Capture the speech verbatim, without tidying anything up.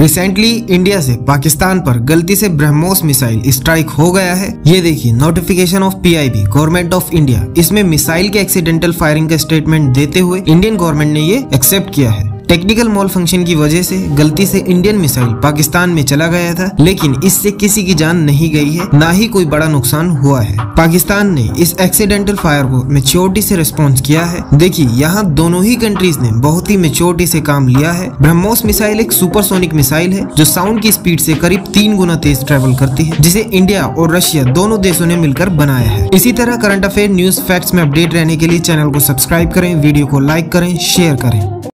Recently India से पाकिस्तान पर गलती से ब्रह्मोस मिसाइल स्ट्राइक हो गया है। ये देखिए notification of PIB government of India, इसमें मिसाइल के एक्सीडेंटल फायरिंग का स्टेटमेंट देते हुए इंडियन गवर्नमेंट ने ये एक्सेप्ट किया है। टेक्निकल मॉल फंक्शन की वजह से गलती से इंडियन मिसाइल पाकिस्तान में चला गया था, लेकिन इससे किसी की जान नहीं गई है, ना ही कोई बड़ा नुकसान हुआ है। पाकिस्तान ने इस एक्सीडेंटल फायर को मैच्योरिटी से रिस्पॉन्स किया है। देखिए यहाँ दोनों ही कंट्रीज ने बहुत ही मैच्योरिटी से काम लिया है। ब्रह्मोस मिसाइल एक सुपरसोनिक मिसाइल है जो साउंड की स्पीड से करीब तीन गुना तेज ट्रेवल करती है, जिसे इंडिया और रशिया दोनों देशों ने मिलकर बनाया है। इसी तरह करंट अफेयर न्यूज फैक्ट्स में अपडेट रहने के लिए चैनल को सब्सक्राइब करें, वीडियो को लाइक करें, शेयर करें।